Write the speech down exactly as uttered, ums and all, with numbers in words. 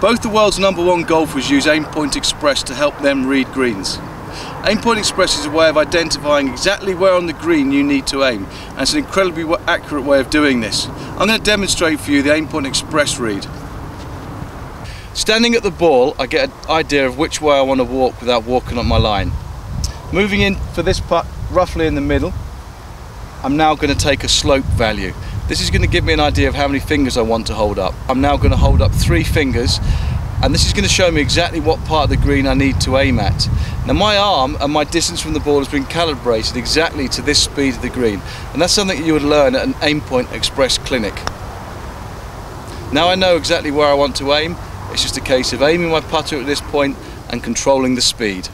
Both the world's number one golfers use AimPoint Express to help them read greens. AimPoint Express is a way of identifying exactly where on the green you need to aim, and it's an incredibly accurate way of doing this. I'm going to demonstrate for you the AimPoint Express read. Standing at the ball, I get an idea of which way I want to walk without walking on my line. Moving in for this putt roughly in the middle, I'm now going to take a slope value. This is going to give me an idea of how many fingers I want to hold up. I'm now going to hold up three fingers, and this is going to show me exactly what part of the green I need to aim at. Now my arm and my distance from the ball has been calibrated exactly to this speed of the green, and that's something that you would learn at an AimPoint Express clinic. Now I know exactly where I want to aim. It's just a case of aiming my putter at this point and controlling the speed.